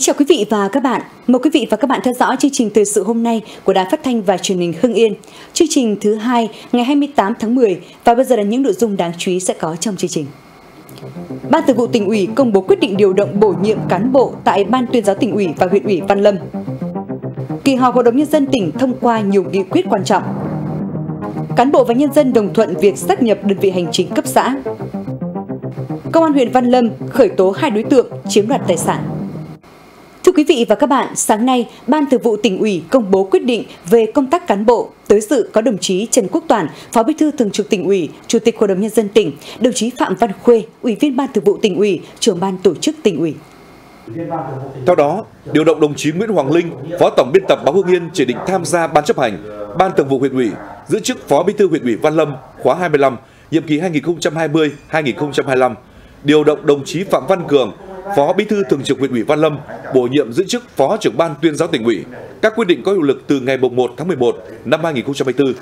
Kính chào quý vị và các bạn. Mời quý vị và các bạn theo dõi chương trình Thời sự hôm nay của Đài Phát thanh và Truyền hình Hưng Yên. Chương trình thứ hai ngày 28 tháng 10 và bây giờ là những nội dung đáng chú ý sẽ có trong chương trình. Ban Thường vụ Tỉnh ủy công bố quyết định điều động bổ nhiệm cán bộ tại Ban Tuyên giáo Tỉnh ủy và Huyện ủy Văn Lâm. Kỳ họp Hội đồng nhân dân tỉnh thông qua nhiều nghị quyết quan trọng. Cán bộ và nhân dân đồng thuận việc sáp nhập đơn vị hành chính cấp xã. Công an huyện Văn Lâm khởi tố 2 đối tượng chiếm đoạt tài sản. Thưa quý vị và các bạn, sáng nay, Ban Thường vụ Tỉnh ủy công bố quyết định về công tác cán bộ. Tới dự có đồng chí Trần Quốc Toàn, Phó Bí thư Thường trực Tỉnh ủy, Chủ tịch Hội đồng Nhân dân tỉnh, đồng chí Phạm Văn Khuê, Ủy viên Ban Thường vụ Tỉnh ủy, Trưởng Ban Tổ chức Tỉnh ủy. Theo đó, điều động đồng chí Nguyễn Hoàng Linh, Phó Tổng biên tập báo Hưng Yên chỉ định tham gia Ban chấp hành, Ban Thường vụ Huyện ủy, giữ chức Phó Bí thư Huyện ủy Văn Lâm khóa 25, nhiệm kỳ 2020-2025. Điều động đồng chí Phạm Văn Cường, Phó Bí thư Thường trực Huyện ủy Văn Lâm bổ nhiệm giữ chức Phó Trưởng Ban Tuyên giáo Tỉnh ủy. Các quyết định có hiệu lực từ ngày 1 tháng 11 năm 2024.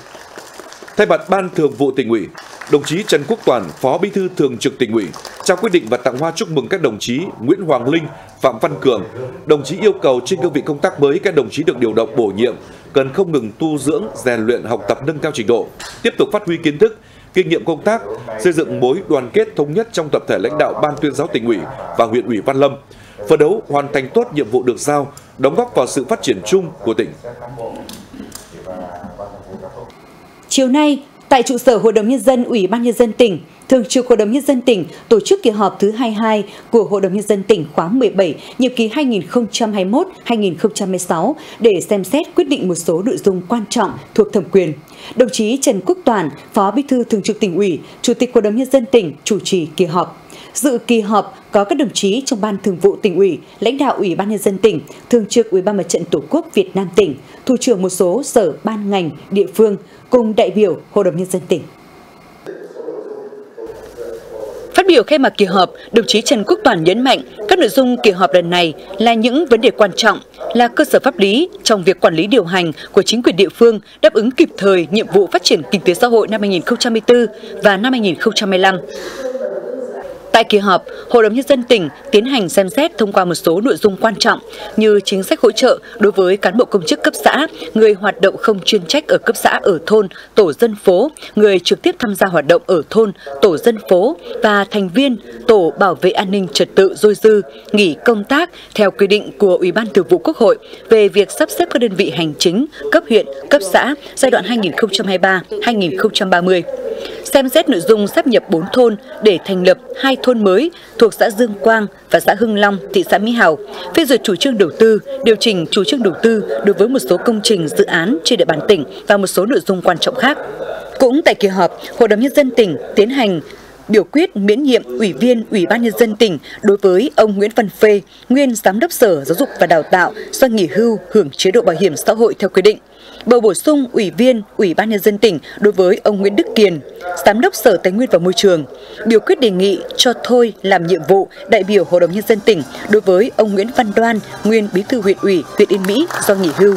Thay mặt Ban Thường vụ Tỉnh ủy, đồng chí Trần Quốc Toàn, Phó Bí thư Thường trực Tỉnh ủy trao quyết định và tặng hoa chúc mừng các đồng chí Nguyễn Hoàng Linh, Phạm Văn Cường. Đồng chí yêu cầu trên cương vị công tác mới các đồng chí được điều động bổ nhiệm cần không ngừng tu dưỡng, rèn luyện, học tập nâng cao trình độ, tiếp tục phát huy kiến thức, kinh nghiệm công tác, xây dựng mối đoàn kết thống nhất trong tập thể lãnh đạo Ban Tuyên giáo Tỉnh ủy và Huyện ủy Văn Lâm, phấn đấu hoàn thành tốt nhiệm vụ được giao, đóng góp vào sự phát triển chung của tỉnh. Chiều nay, tại trụ sở Hội đồng Nhân dân Ủy ban Nhân dân tỉnh, Thường trực Hội đồng Nhân dân tỉnh tổ chức kỳ họp thứ 22 của Hội đồng Nhân dân tỉnh khóa 17, nhiệm kỳ 2021-2026 để xem xét quyết định một số nội dung quan trọng thuộc thẩm quyền. Đồng chí Trần Quốc Toàn, Phó Bí thư Thường trực Tỉnh ủy, Chủ tịch Hội đồng Nhân dân tỉnh chủ trì kỳ họp. Dự kỳ họp có các đồng chí trong Ban Thường vụ Tỉnh ủy, lãnh đạo Ủy ban Nhân dân tỉnh, Thường trực Ủy ban Mặt trận Tổ quốc Việt Nam tỉnh, thủ trưởng một số sở ban ngành địa phương cùng đại biểu Hội đồng Nhân dân tỉnh. Phát biểu khai mạc kỳ họp, đồng chí Trần Quốc Toàn nhấn mạnh các nội dung kỳ họp lần này là những vấn đề quan trọng, là cơ sở pháp lý trong việc quản lý điều hành của chính quyền địa phương đáp ứng kịp thời nhiệm vụ phát triển kinh tế xã hội năm 2024 và năm 2025. Tại kỳ họp, Hội đồng Nhân dân tỉnh tiến hành xem xét thông qua một số nội dung quan trọng như chính sách hỗ trợ đối với cán bộ công chức cấp xã, người hoạt động không chuyên trách ở cấp xã ở thôn, tổ dân phố, người trực tiếp tham gia hoạt động ở thôn, tổ dân phố và thành viên tổ bảo vệ an ninh trật tự dôi dư, nghỉ công tác theo quy định của Ủy ban Thường vụ Quốc hội về việc sắp xếp các đơn vị hành chính cấp huyện, cấp xã giai đoạn 2023-2030. Xem xét nội dung sáp nhập 4 thôn để thành lập 2 thôn mới thuộc xã Dương Quang và xã Hưng Long, thị xã Mỹ Hào, phê duyệt chủ trương đầu tư, điều chỉnh chủ trương đầu tư đối với một số công trình dự án trên địa bàn tỉnh và một số nội dung quan trọng khác. Cũng tại kỳ họp, Hội đồng Nhân dân tỉnh tiến hành biểu quyết miễn nhiệm Ủy viên Ủy ban Nhân dân tỉnh đối với ông Nguyễn Văn Phê, nguyên Giám đốc Sở Giáo dục và Đào tạo do nghỉ hưu hưởng chế độ bảo hiểm xã hội theo quy định. Bầu bổ sung Ủy viên Ủy ban Nhân dân tỉnh đối với ông Nguyễn Đức Kiên, Giám đốc Sở Tài nguyên và Môi trường. Biểu quyết đề nghị cho thôi làm nhiệm vụ đại biểu Hội đồng Nhân dân tỉnh đối với ông Nguyễn Văn Đoàn, nguyên Bí thư Huyện ủy, huyện Yên Mỹ do nghỉ hưu.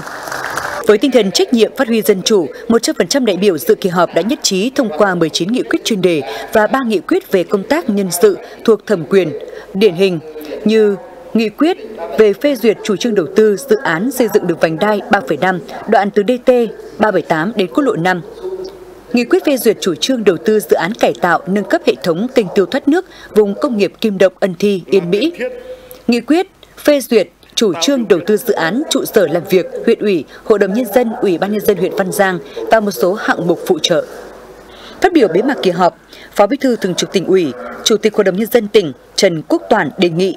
Với tinh thần trách nhiệm phát huy dân chủ, 100% đại biểu dự kỳ họp đã nhất trí thông qua 19 nghị quyết chuyên đề và 3 nghị quyết về công tác nhân sự thuộc thẩm quyền, điển hình như nghị quyết về phê duyệt chủ trương đầu tư dự án xây dựng đường vành đai 3,5 đoạn từ DT 378 đến quốc lộ 5. Nghị quyết phê duyệt chủ trương đầu tư dự án cải tạo nâng cấp hệ thống kênh tiêu thoát nước vùng công nghiệp Kim Động, Ân Thi, Yên Mỹ. Nghị quyết phê duyệt chủ trương đầu tư dự án trụ sở làm việc huyện ủy, Hội đồng Nhân dân, Ủy ban Nhân dân huyện Văn Giang và một số hạng mục phụ trợ. Phát biểu bế mạc kỳ họp, Phó Bí thư Thường trực Tỉnh ủy, Chủ tịch Hội đồng Nhân dân tỉnh Trần Quốc Toàn đề nghị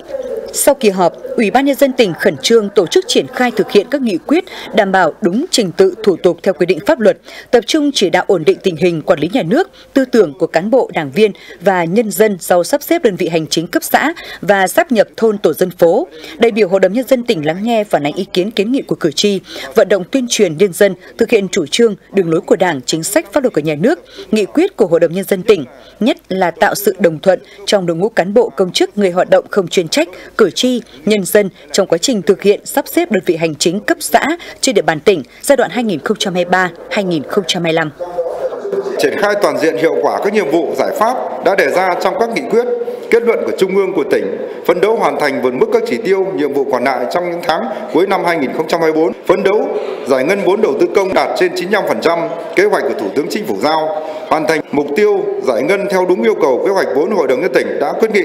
sau kỳ họp, Ủy ban Nhân dân tỉnh khẩn trương tổ chức triển khai thực hiện các nghị quyết đảm bảo đúng trình tự thủ tục theo quy định pháp luật, tập trung chỉ đạo ổn định tình hình quản lý nhà nước, tư tưởng của cán bộ, đảng viên và nhân dân sau sắp xếp đơn vị hành chính cấp xã và sáp nhập thôn tổ dân phố. Đại biểu Hội đồng Nhân dân tỉnh lắng nghe phản ánh ý kiến kiến nghị của cử tri, vận động tuyên truyền nhân dân thực hiện chủ trương, đường lối của Đảng, chính sách pháp luật của nhà nước, nghị quyết của Hội đồng Nhân dân tỉnh, nhất là tạo sự đồng thuận trong đội ngũ cán bộ công chức người hoạt động không chuyên trách, cử tri, nhân dân trong quá trình thực hiện sắp xếp đơn vị hành chính cấp xã trên địa bàn tỉnh giai đoạn 2023-2025. Triển khai toàn diện hiệu quả các nhiệm vụ giải pháp đã đề ra trong các nghị quyết, kết luận của Trung ương, của tỉnh, phấn đấu hoàn thành vượt mức các chỉ tiêu, nhiệm vụ còn lại trong những tháng cuối năm 2024, phấn đấu giải ngân vốn đầu tư công đạt trên 95% kế hoạch của Thủ tướng Chính phủ giao, hoàn thành mục tiêu giải ngân theo đúng yêu cầu kế hoạch vốn Hội đồng Nhân tỉnh đã quyết nghị,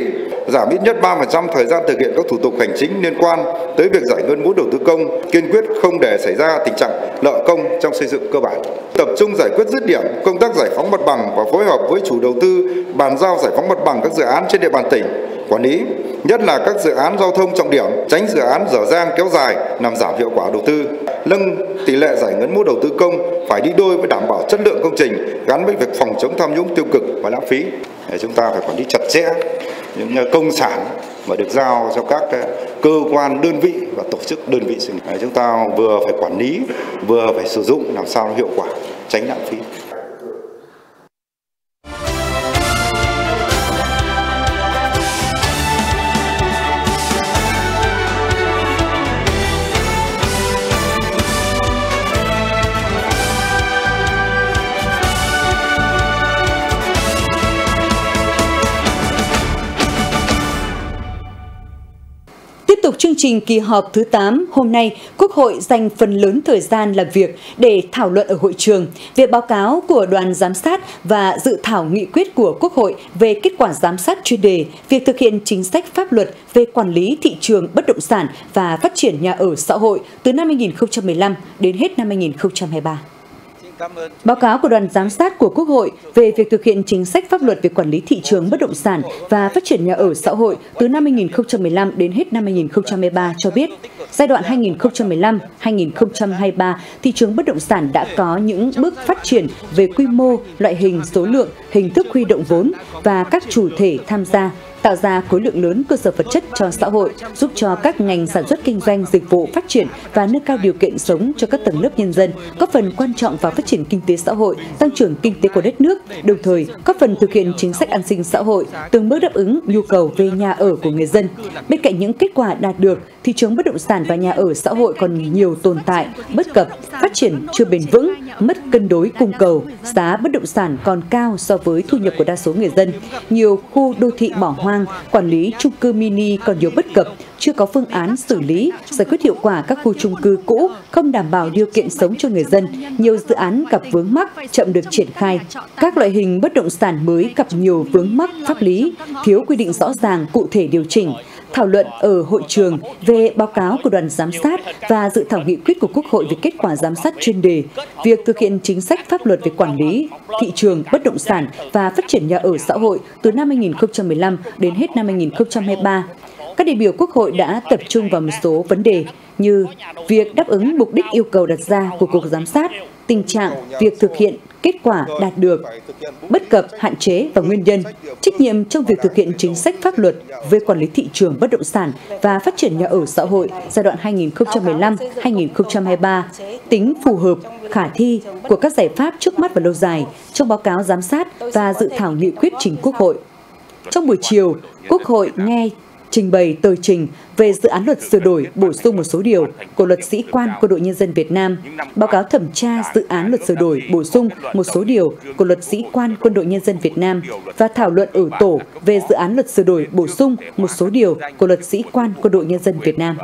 giảm ít nhất 3% thời gian thực hiện các thủ tục hành chính liên quan tới việc giải ngân vốn đầu tư công, kiên quyết không để xảy ra tình trạng nợ công trong xây dựng cơ bản. Tập trung giải quyết dứt điểm công tác giải phóng mặt bằng và phối hợp với chủ đầu tư bàn giao giải phóng mặt bằng các dự án trên địa bàn tỉnh quản lý, nhất là các dự án giao thông trọng điểm, tránh dự án dở dang kéo dài làm giảm hiệu quả đầu tư. Nâng tỷ lệ giải ngân vốn đầu tư công phải đi đôi với đảm bảo chất lượng công trình, gắn với việc phòng chống tham nhũng, tiêu cực và lãng phí. Chúng ta phải quản lý chặt chẽ những công sản mà được giao cho các cơ quan, đơn vị và tổ chức đơn vị. Chúng ta vừa phải quản lý, vừa phải sử dụng làm sao hiệu quả, tránh lãng phí. Chương trình kỳ họp thứ 8 hôm nay, Quốc hội dành phần lớn thời gian làm việc để thảo luận ở hội trường về báo cáo của đoàn giám sát và dự thảo nghị quyết của Quốc hội về kết quả giám sát chuyên đề, việc thực hiện chính sách pháp luật về quản lý thị trường bất động sản và phát triển nhà ở xã hội từ năm 2015 đến hết năm 2023. Báo cáo của đoàn giám sát của Quốc hội về việc thực hiện chính sách pháp luật về quản lý thị trường bất động sản và phát triển nhà ở xã hội từ năm 2015 đến hết năm 2023 cho biết, giai đoạn 2015-2023, thị trường bất động sản đã có những bước phát triển về quy mô, loại hình, số lượng, hình thức huy động vốn và các chủ thể tham gia, tạo ra khối lượng lớn cơ sở vật chất cho xã hội, giúp cho các ngành sản xuất kinh doanh dịch vụ phát triển và nâng cao điều kiện sống cho các tầng lớp nhân dân, góp phần quan trọng vào phát triển kinh tế xã hội, tăng trưởng kinh tế của đất nước, đồng thời góp phần thực hiện chính sách an sinh xã hội, từng bước đáp ứng nhu cầu về nhà ở của người dân. Bên cạnh những kết quả đạt được, thị trường bất động sản và nhà ở xã hội còn nhiều tồn tại, bất cập, phát triển chưa bền vững, mất cân đối cung cầu, giá bất động sản còn cao so với thu nhập của đa số người dân, nhiều khu đô thị bỏ hoang, quản lý chung cư mini còn nhiều bất cập, chưa có phương án xử lý, giải quyết hiệu quả các khu chung cư cũ không đảm bảo điều kiện sống cho người dân, nhiều dự án gặp vướng mắc, chậm được triển khai. Các loại hình bất động sản mới gặp nhiều vướng mắc pháp lý, thiếu quy định rõ ràng, cụ thể điều chỉnh. Thảo luận ở hội trường về báo cáo của đoàn giám sát và dự thảo nghị quyết của Quốc hội về kết quả giám sát chuyên đề, việc thực hiện chính sách pháp luật về quản lý thị trường bất động sản và phát triển nhà ở xã hội từ năm 2015 đến hết năm 2023. Các đại biểu Quốc hội đã tập trung vào một số vấn đề như việc đáp ứng mục đích yêu cầu đặt ra của cuộc giám sát, tình trạng việc thực hiện kết quả đạt được, bất cập, hạn chế và nguyên nhân, trách nhiệm trong việc thực hiện chính sách pháp luật về quản lý thị trường bất động sản và phát triển nhà ở xã hội giai đoạn 2015-2023, tính phù hợp, khả thi của các giải pháp trước mắt và lâu dài trong báo cáo giám sát và dự thảo nghị quyết trình Quốc hội. Trong buổi chiều, Quốc hội nghe trình bày tờ trình về dự án luật sửa đổi, bổ sung một số điều của Luật Sĩ quan Quân đội Nhân dân Việt Nam, báo cáo thẩm tra dự án luật sửa đổi, bổ sung một số điều của Luật Sĩ quan Quân đội Nhân dân Việt Nam và thảo luận ở tổ về dự án luật sửa đổi, bổ sung một số điều của Luật Sĩ quan Quân đội Nhân dân Việt Nam.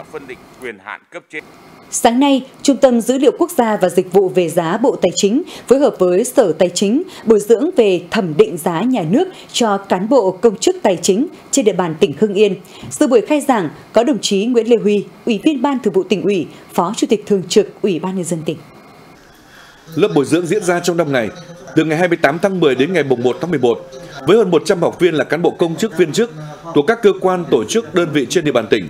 Sáng nay, Trung tâm Dữ liệu Quốc gia và Dịch vụ về giá Bộ Tài chính phối hợp với Sở Tài chính bồi dưỡng về thẩm định giá nhà nước cho cán bộ công chức tài chính trên địa bàn tỉnh Hưng Yên. Dự buổi khai giảng có đồng chí Nguyễn Lê Huy, Ủy viên Ban Thường vụ Tỉnh ủy, Phó Chủ tịch Thường trực Ủy ban Nhân dân tỉnh. Lớp bồi dưỡng diễn ra trong năm ngày, từ ngày 28 tháng 10 đến ngày 1 tháng 11, với hơn 100 học viên là cán bộ công chức viên chức thuộc các cơ quan, tổ chức, đơn vị trên địa bàn tỉnh.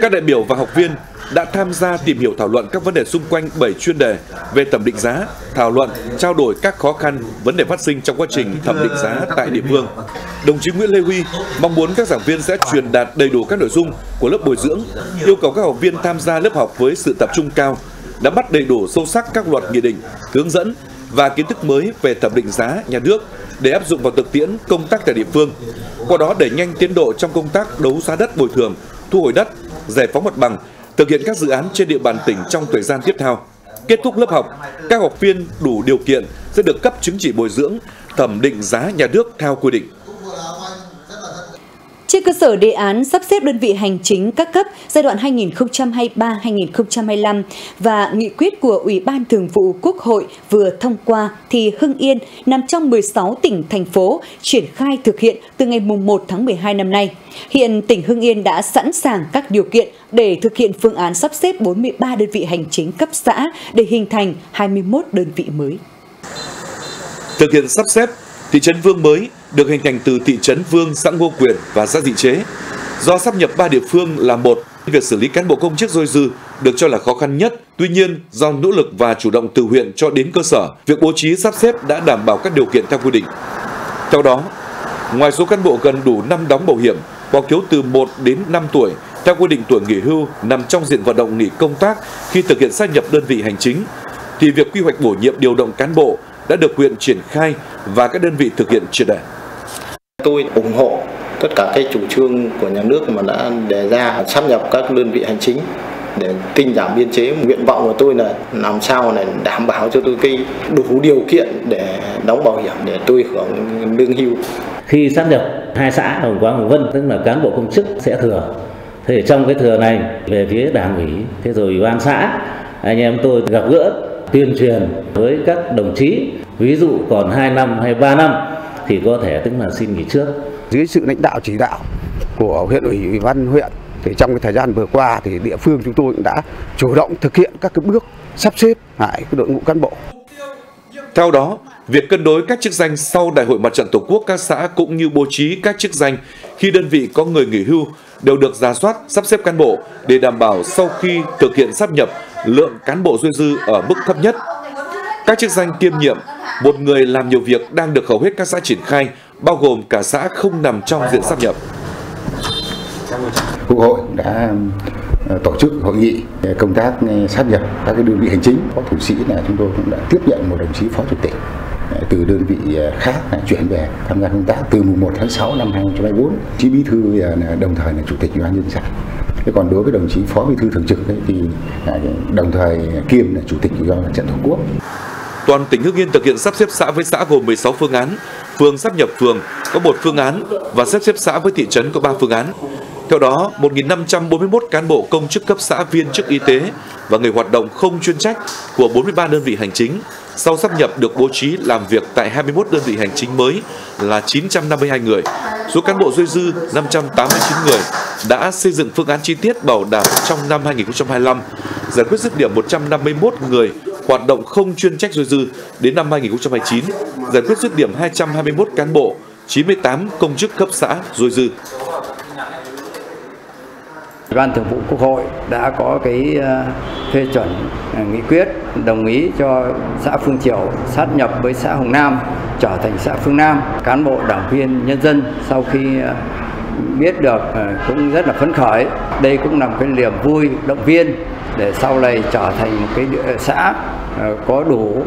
Các đại biểu và học viên đã tham gia tìm hiểu, thảo luận các vấn đề xung quanh 7 chuyên đề về thẩm định giá, thảo luận, trao đổi các khó khăn, vấn đề phát sinh trong quá trình thẩm định giá tại địa phương. Đồng chí Nguyễn Lê Huy mong muốn các giảng viên sẽ truyền đạt đầy đủ các nội dung của lớp bồi dưỡng, yêu cầu các học viên tham gia lớp học với sự tập trung cao, nắm bắt đầy đủ sâu sắc các luật nghị định, hướng dẫn và kiến thức mới về thẩm định giá nhà nước để áp dụng vào thực tiễn công tác tại địa phương, qua đó đẩy nhanh tiến độ trong công tác đấu giá đất, bồi thường, thu hồi đất, giải phóng mặt bằng, thực hiện các dự án trên địa bàn tỉnh trong thời gian tiếp theo. Kết thúc lớp học, các học viên đủ điều kiện sẽ được cấp chứng chỉ bồi dưỡng thẩm định giá nhà nước theo quy định. Trên cơ sở đề án sắp xếp đơn vị hành chính các cấp giai đoạn 2023-2025 và nghị quyết của Ủy ban Thường vụ Quốc hội vừa thông qua thì Hưng Yên nằm trong 16 tỉnh, thành phố triển khai thực hiện từ ngày 1 tháng 12 năm nay. Hiện tỉnh Hưng Yên đã sẵn sàng các điều kiện để thực hiện phương án sắp xếp 43 đơn vị hành chính cấp xã để hình thành 21 đơn vị mới. Thực hiện sắp xếp, thị trấn Vương mới được hình thành từ thị trấn Vương, xã Ngô Quyền và xã Dị Chế. Do sáp nhập 3 địa phương là một, việc xử lý cán bộ công chức dôi dư được cho là khó khăn nhất. Tuy nhiên, do nỗ lực và chủ động từ huyện cho đến cơ sở, việc bố trí sắp xếp đã đảm bảo các điều kiện theo quy định. Theo đó, ngoài số cán bộ gần đủ năm đóng bảo hiểm hoặc thiếu từ 1 đến 5 tuổi, theo quy định tuổi nghỉ hưu nằm trong diện vận động nghỉ công tác khi thực hiện sáp nhập đơn vị hành chính, thì việc quy hoạch bổ nhiệm điều động cán bộ đã được huyện triển khai và các đơn vị thực hiện triệt để. Tôi ủng hộ tất cả các chủ trương của nhà nước mà đã đề ra sáp nhập các đơn vị hành chính để tinh giảm biên chế. Nguyện vọng của tôi là làm sao này đảm bảo cho tôi cái đủ điều kiện để đóng bảo hiểm để tôi hưởng lương hưu. Khi sáp nhập hai xã Hồng Quang, Hồng Vân, tức là cán bộ công chức sẽ thừa. Thế trong cái thừa này về phía đảng ủy, thế rồi ủy ban xã, anh em tôi gặp gỡ tuyên truyền với các đồng chí, ví dụ còn 2 năm hay 3 năm thì có thể tức là xin nghỉ trước. Dưới sự lãnh đạo chỉ đạo của huyện ủy, ủy ban huyện thì trong cái thời gian vừa qua thì địa phương chúng tôi cũng đã chủ động thực hiện các cái bước sắp xếp lại cái đội ngũ cán bộ. Theo đó, việc cân đối các chức danh sau Đại hội Mặt trận Tổ quốc các xã cũng như bố trí các chức danh khi đơn vị có người nghỉ hưu đều được rà soát, sắp xếp cán bộ để đảm bảo sau khi thực hiện sáp nhập, lượng cán bộ dôi dư ở mức thấp nhất. Các chức danh kiêm nhiệm, một người làm nhiều việc đang được hầu hết các xã triển khai, bao gồm cả xã không nằm trong diện sáp nhập. Quốc hội đã tổ chức hội nghị công tác sáp nhập các cái đơn vị hành chính. Phó thủ sĩ là chúng tôi cũng đã tiếp nhận một đồng chí phó chủ tịch từ đơn vị khác chuyển về tham gia công tác từ mùng 1 tháng 6 năm 2024. Chí bí thư đồng thời là chủ tịch ủy ban nhân dân. Thế còn đối với đồng chí phó bí thư thường trực thì đồng thời kiêm là chủ tịch ủy ban mặt trận Tổ quốc. Toàn tỉnh Hưng Yên thực hiện sắp xếp xã với xã gồm 16 phương án, phường sáp nhập phường có 1 phương án và sắp xếp xã với thị trấn có 3 phương án. Theo đó, 1.541 cán bộ công chức cấp xã, viên chức y tế và người hoạt động không chuyên trách của 43 đơn vị hành chính sau sáp nhập được bố trí làm việc tại 21 đơn vị hành chính mới là 952 người. Số cán bộ dôi dư 589 người đã xây dựng phương án chi tiết bảo đảm trong năm 2025, giải quyết dứt điểm 151 người hoạt động không chuyên trách dôi dư đến năm 2029, giải quyết dứt điểm 221 cán bộ, 98 công chức cấp xã dôi dư. Ủy ban Thường vụ Quốc hội đã có cái phê chuẩn nghị quyết đồng ý cho xã Phương Triều sáp nhập với xã Hồng Nam trở thành xã Phương Nam. Cán bộ đảng viên nhân dân sau khi biết được cũng rất là phấn khởi. Đây cũng là một cái niềm vui động viên để sau này trở thành một cái xã có đủ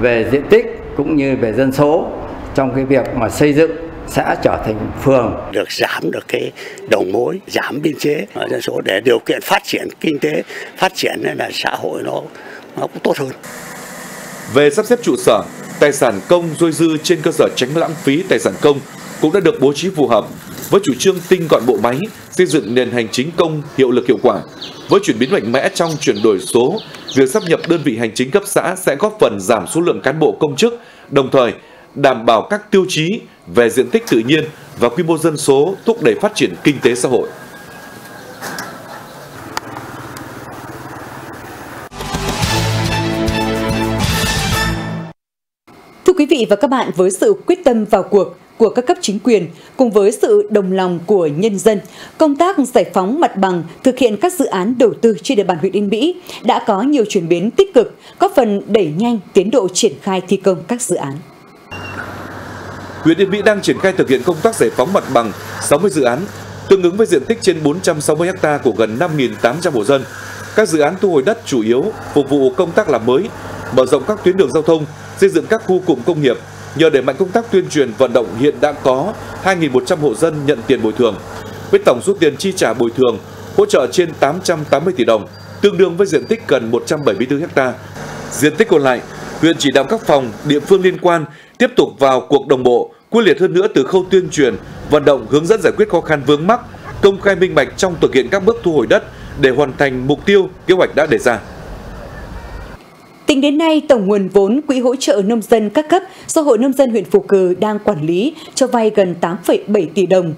về diện tích cũng như về dân số trong cái việc mà xây dựng xã trở thành phường, được giảm được cái đầu mối, giảm biên chế ở dân số để điều kiện phát triển kinh tế, phát triển nên là xã hội nó cũng tốt hơn. Về sắp xếp trụ sở, tài sản công dôi dư trên cơ sở tránh lãng phí tài sản công cũng đã được bố trí phù hợp với chủ trương tinh gọn bộ máy, xây dựng nền hành chính công hiệu lực hiệu quả. Với chuyển biến mạnh mẽ trong chuyển đổi số, việc sáp nhập đơn vị hành chính cấp xã sẽ góp phần giảm số lượng cán bộ công chức, đồng thời đảm bảo các tiêu chí về diện tích tự nhiên và quy mô dân số, thúc đẩy phát triển kinh tế xã hội. Thưa quý vị và các bạn, với sự quyết tâm vào cuộc của các cấp chính quyền, cùng với sự đồng lòng của nhân dân, công tác giải phóng mặt bằng, thực hiện các dự án đầu tư trên địa bàn huyện Yên Mỹ đã có nhiều chuyển biến tích cực, góp phần đẩy nhanh tiến độ triển khai thi công các dự án. Huyện Yên Mỹ đang triển khai thực hiện công tác giải phóng mặt bằng 60 dự án, tương ứng với diện tích trên 460 ha của gần 5.800 hộ dân. Các dự án thu hồi đất chủ yếu phục vụ công tác làm mới, mở rộng các tuyến đường giao thông, xây dựng các khu cụm công nghiệp. Nhờ đẩy mạnh công tác tuyên truyền vận động, hiện đã có 2.100 hộ dân nhận tiền bồi thường, với tổng số tiền chi trả bồi thường hỗ trợ trên 880 tỷ đồng, tương đương với diện tích gần 174 ha. Diện tích còn lại, huyện chỉ đạo các phòng, địa phương liên quan tiếp tục vào cuộc đồng bộ quyết liệt hơn nữa từ khâu tuyên truyền, vận động hướng dẫn giải quyết khó khăn vướng mắc, công khai minh bạch trong thực hiện các bước thu hồi đất để hoàn thành mục tiêu, kế hoạch đã đề ra. Tính đến nay, tổng nguồn vốn Quỹ hỗ trợ nông dân các cấp do Hội Nông dân huyện Phù Cừ đang quản lý cho vay gần 8,7 tỷ đồng.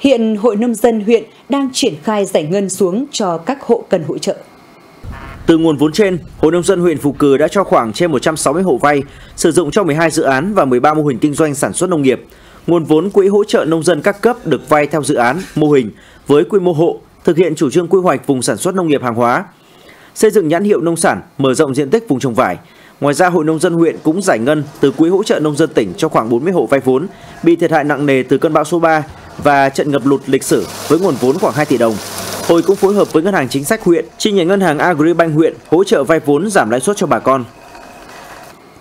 Hiện Hội Nông dân huyện đang triển khai giải ngân xuống cho các hộ cần hỗ trợ. Từ nguồn vốn trên, Hội Nông dân huyện Phù Cừ đã cho khoảng trên 160 hộ vay, sử dụng cho 12 dự án và 13 mô hình kinh doanh sản xuất nông nghiệp. Nguồn vốn Quỹ hỗ trợ nông dân các cấp được vay theo dự án, mô hình với quy mô hộ, thực hiện chủ trương quy hoạch vùng sản xuất nông nghiệp hàng hóa, xây dựng nhãn hiệu nông sản, mở rộng diện tích vùng trồng vải. Ngoài ra, Hội Nông dân huyện cũng giải ngân từ Quỹ hỗ trợ nông dân tỉnh cho khoảng 40 hộ vay vốn bị thiệt hại nặng nề từ cơn bão số 3 và trận ngập lụt lịch sử với nguồn vốn khoảng 2 tỷ đồng. Hội cũng phối hợp với Ngân hàng Chính sách huyện, chi nhánh Ngân hàng Agribank huyện hỗ trợ vay vốn giảm lãi suất cho bà con.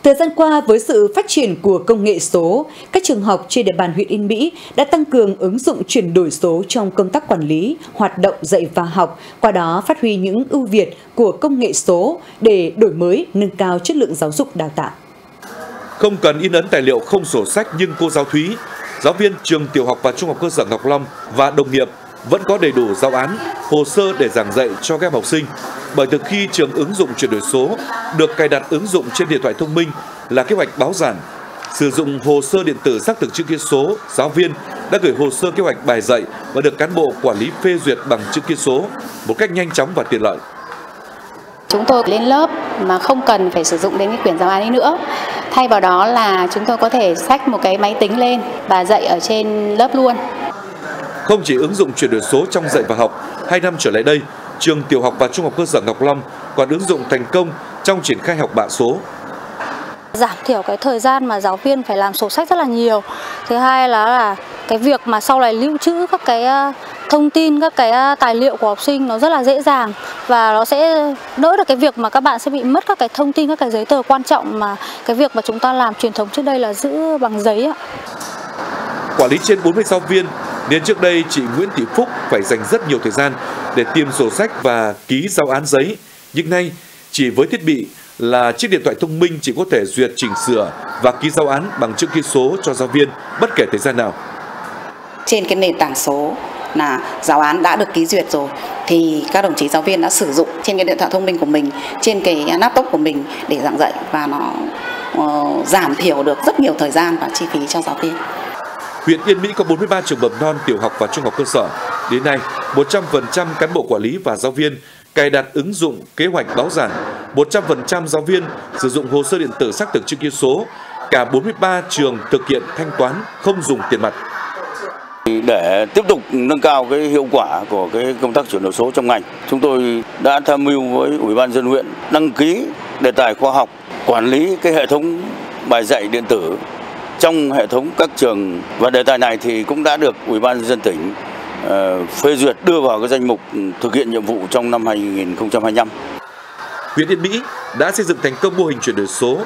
Thời gian qua, với sự phát triển của công nghệ số, các trường học trên địa bàn huyện Yên Mỹ đã tăng cường ứng dụng chuyển đổi số trong công tác quản lý, hoạt động dạy và học, qua đó phát huy những ưu việt của công nghệ số để đổi mới, nâng cao chất lượng giáo dục đào tạo. Không cần in ấn tài liệu không sổ sách nhưng cô giáo Thúy, giáo viên trường tiểu học và trung học cơ sở Ngọc Long và đồng nghiệp vẫn có đầy đủ giáo án, hồ sơ để giảng dạy cho các em học sinh. Bởi từ khi trường ứng dụng chuyển đổi số được cài đặt ứng dụng trên điện thoại thông minh là kế hoạch báo giảng, sử dụng hồ sơ điện tử xác thực chữ ký số, giáo viên đã gửi hồ sơ kế hoạch bài dạy và được cán bộ quản lý phê duyệt bằng chữ ký số một cách nhanh chóng và tiện lợi. Chúng tôi lên lớp mà không cần phải sử dụng đến cái quyển giáo án ấy nữa. Thay vào đó là chúng tôi có thể xách một cái máy tính lên và dạy ở trên lớp luôn. Không chỉ ứng dụng chuyển đổi số trong dạy và học, 2 năm trở lại đây, trường tiểu học và trung học cơ sở Ngọc Long còn ứng dụng thành công trong triển khai học bạ số. Giảm thiểu cái thời gian mà giáo viên phải làm sổ sách rất là nhiều. Thứ hai là cái việc mà sau này lưu trữ các cái thông tin, các cái tài liệu của học sinh nó rất là dễ dàng và nó sẽ đỡ được cái việc mà các bạn sẽ bị mất các cái thông tin, các cái giấy tờ quan trọng mà cái việc mà chúng ta làm truyền thống trước đây là giữ bằng giấy ạ. Quản lý trên 40 giáo viên nên trước đây chị Nguyễn Thị Phúc phải dành rất nhiều thời gian để tìm sổ sách và ký giáo án giấy. Nhưng nay, chỉ với thiết bị là chiếc điện thoại thông minh chỉ có thể duyệt chỉnh sửa và ký giáo án bằng chữ ký số cho giáo viên bất kể thời gian nào. Trên cái nền tảng số là giáo án đã được ký duyệt rồi thì các đồng chí giáo viên đã sử dụng trên cái điện thoại thông minh của mình, trên cái laptop của mình để giảng dạy và nó giảm thiểu được rất nhiều thời gian và chi phí cho giáo viên. Huyện Yên Mỹ có 43 trường mầm non, tiểu học và trung học cơ sở. Đến nay, 100% cán bộ quản lý và giáo viên cài đặt ứng dụng kế hoạch báo giảng, 100% giáo viên sử dụng hồ sơ điện tử xác thực chữ ký số, cả 43 trường thực hiện thanh toán không dùng tiền mặt. Để tiếp tục nâng cao cái hiệu quả của cái công tác chuyển đổi số trong ngành, chúng tôi đã tham mưu với Ủy ban nhân dân huyện đăng ký đề tài khoa học, quản lý cái hệ thống bài dạy điện tử trong hệ thống các trường, và đề tài này thì cũng đã được Ủy ban nhân dân tỉnh phê duyệt đưa vào cái danh mục thực hiện nhiệm vụ trong năm 2025. Huyện Yên Mỹ đã xây dựng thành công mô hình chuyển đổi số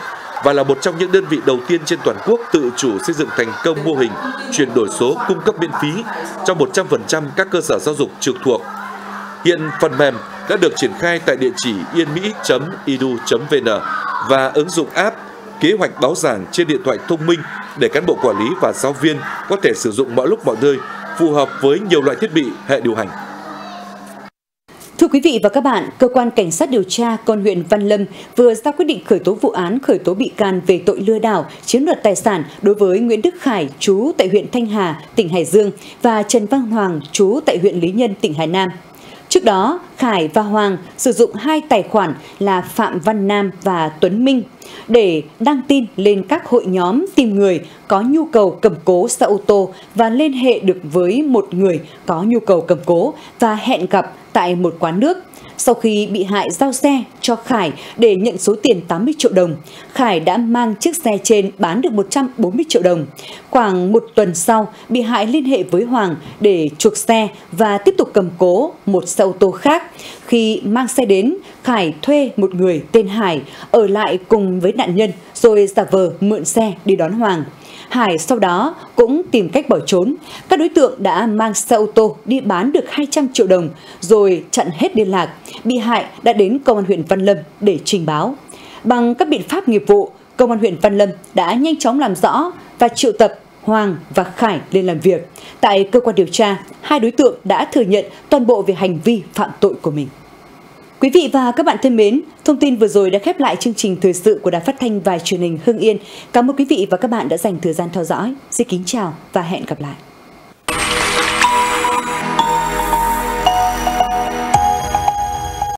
và là một trong những đơn vị đầu tiên trên toàn quốc tự chủ xây dựng thành công mô hình chuyển đổi số cung cấp miễn phí cho 100% các cơ sở giáo dục trực thuộc. Hiện phần mềm đã được triển khai tại địa chỉ ienmĩ.edu.vn và ứng dụng app kế hoạch báo giảng trên điện thoại thông minh để cán bộ quản lý và giáo viên có thể sử dụng mọi lúc mọi nơi, phù hợp với nhiều loại thiết bị, hệ điều hành. Thưa quý vị và các bạn, Cơ quan Cảnh sát điều tra Công an huyện Văn Lâm vừa ra quyết định khởi tố vụ án, khởi tố bị can về tội lừa đảo, chiếm đoạt tài sản đối với Nguyễn Đức Khải, trú tại huyện Thanh Hà, tỉnh Hải Dương và Trần Văn Hoàng, trú tại huyện Lý Nhân, tỉnh Hải Nam. Trước đó, Khải và Hoàng sử dụng hai tài khoản là Phạm Văn Nam và Tuấn Minh để đăng tin lên các hội nhóm tìm người có nhu cầu cầm cố xe ô tô và liên hệ được với một người có nhu cầu cầm cố và hẹn gặp tại một quán nước. Sau khi bị hại giao xe cho Khải để nhận số tiền 80 triệu đồng, Khải đã mang chiếc xe trên bán được 140 triệu đồng. Khoảng một tuần sau, bị hại liên hệ với Hoàng để chuộc xe và tiếp tục cầm cố một xe ô tô khác. Khi mang xe đến, Khải thuê một người tên Hải ở lại cùng với nạn nhân rồi giả vờ mượn xe đi đón Hoàng. Hải sau đó cũng tìm cách bỏ trốn. Các đối tượng đã mang xe ô tô đi bán được 200 triệu đồng rồi chặn hết liên lạc. Bị hại đã đến Công an huyện Văn Lâm để trình báo. Bằng các biện pháp nghiệp vụ, Công an huyện Văn Lâm đã nhanh chóng làm rõ và triệu tập Hoàng và Khải lên làm việc. Tại cơ quan điều tra, hai đối tượng đã thừa nhận toàn bộ về hành vi phạm tội của mình. Quý vị và các bạn thân mến, thông tin vừa rồi đã khép lại chương trình thời sự của Đài Phát thanh và Truyền hình Hưng Yên. Cảm ơn quý vị và các bạn đã dành thời gian theo dõi. Xin kính chào và hẹn gặp lại.